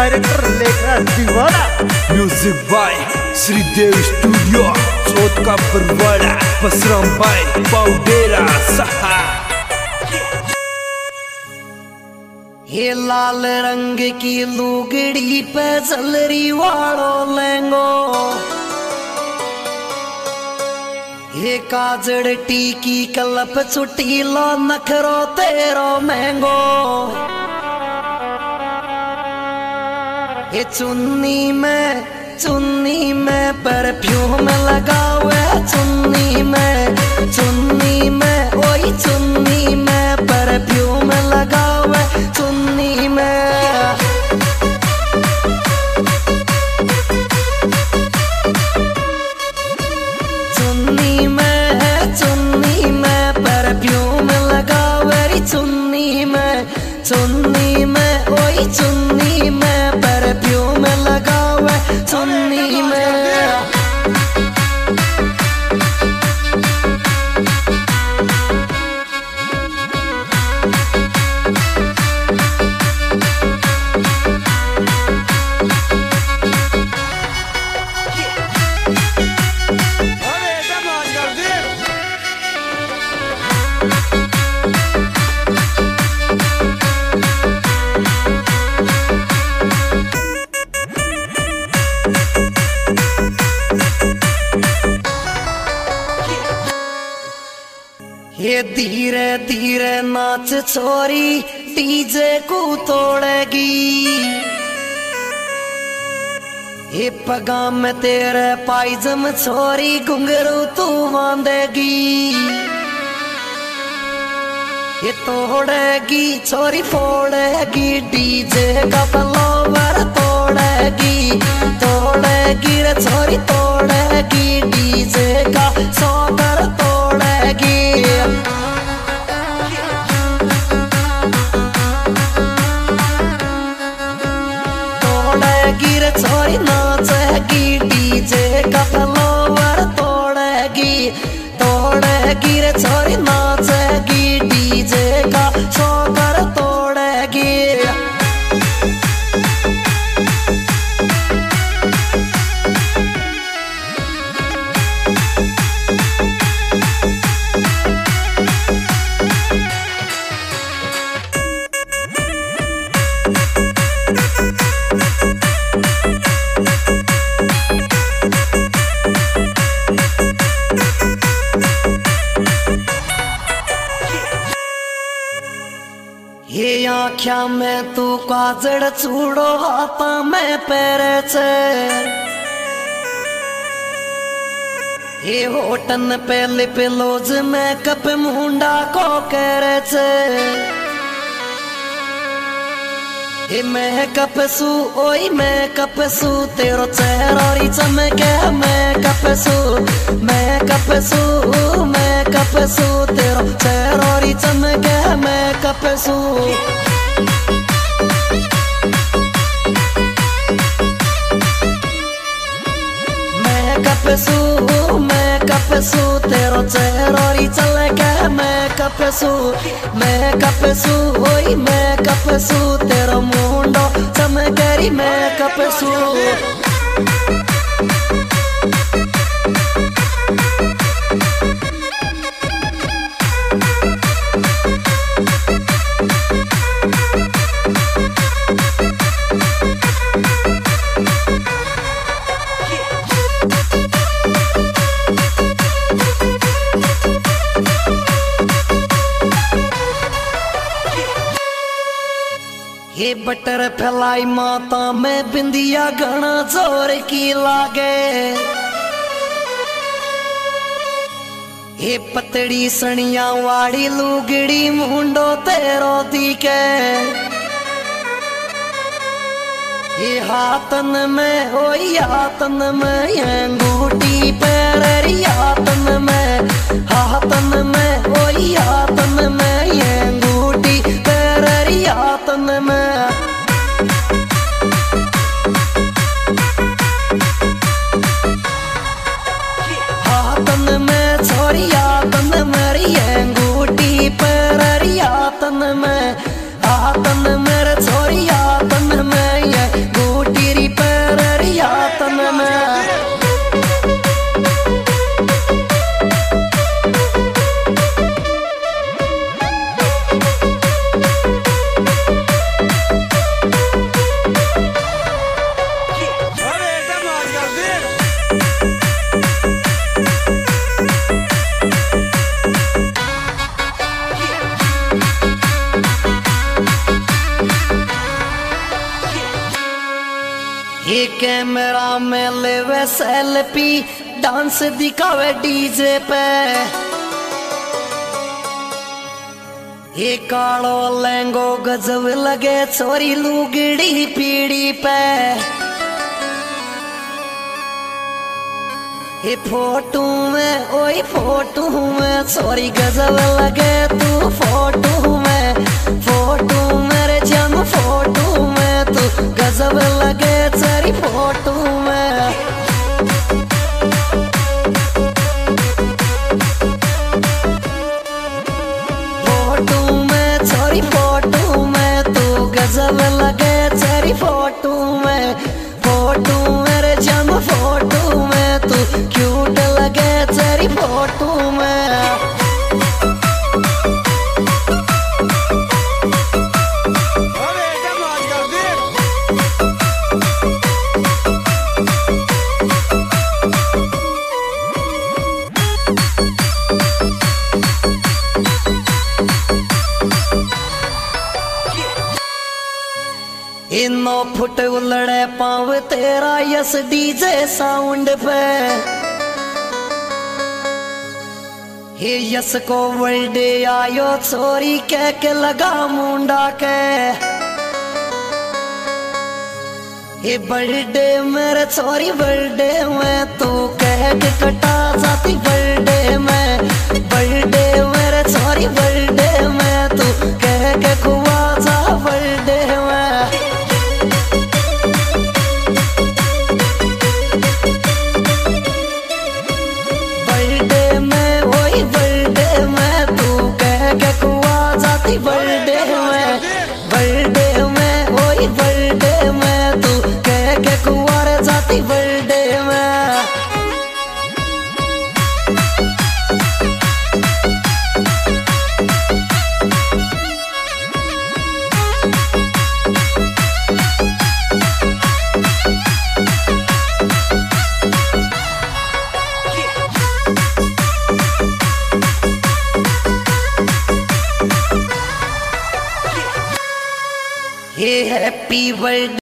Director Lekhra Tiwada, music by Shridev studio, चोट का Parwada पसराम bye पाउडेरा सहा। ये लाल रंग की लुगड़ी पे जलरी वालो लेंगो, ये काजड़ टीकी कलप चुटीला नखरो तेरो महंगो, ये चुन्नी में परफ्यूम लगावे चुन्नी में ओई चुन्नी में परफ्यूम लगावे चुन्नी में। चुन्नी में परफ्यूम लगावे चुन्नी में ओई चुन्नी में परफ्यूम लगावे चुन्नी में। ये धीरे धीरे नाच छोरी डीजे को तोड़ेगी, ये पगा में तेरे पायजम छोरी घुंघरू तू बांधेगी, ये तोड़ेगी छोरी फोड़ेगी डीजे का बलोवर तोड़ेगी रे छोरी तोड़ेगी डीजे का सोबर तोड़ेगी। छोरी नाचेगी डीजे का फ्लोवर तोड़ेगी रे छोरी नाचेगी डीजे का सोबर तोड़ेगी। ये आँख्या में तू काजड़ चूड़ो हाथा में पैरे छे, ये होटन पे लिप लोज में कप मुंडा को करे छे, ये मैं कप सू तेरो चेहरा री चमके मैं कप सू तेरो चेहरा री चमके मैं कप सू। मैं कप सू तेरो चेहरा री चमके मैं कप सू ओई मैं कप सू तेरो मुंडो चमकेरी मैं कप सू। ये बटर फैलाई माता में बिंदिया घना जोर की लागे, ये पतड़ी सनिया वाड़ी लुगड़ी मुंडो तेरो दिखे, ये हाथन में अंगूठी पैररी हाथन में ओई हाथन में अंगूठी पैररी हाथन में। आतन मेरे छोरी आतन में ये कैमरा में लेवे सेल्फी, डांस दिखावे डीजे पे। ये कालो लहंगो गजब लगे छोरी लुगड़ी पीड़ी पे। ये फोटू में ओए फोटू में छोरी गजब लगे तू फोटू में रे जंग फोटू में तू गजब लगे छोरी फोटू में। फोटू में छोरी फोटू में तू गजब लगे छोरी फोटू में। फोटू में रे जंग फोटू में तू क्यूट लगे छोरी फोटू में। इनो फुट उलड़े पाव तेरा यस डीजे साउंड पे। हे यस को वर्ल्डे आयो छोरी कह के लगा मुंडा के। हे बर्थडे मेरे छोरी बर्थडे में तू कह के कटा जाती बर्थडे में। बर्थडे मेरे छोरी बर्थडे में तू कह के खुआ जा बर्थडे में। बर्थडे में ओए बर्थडे में तू कह के कुंवर जाती बर्थडे में। Hey, happy birthday।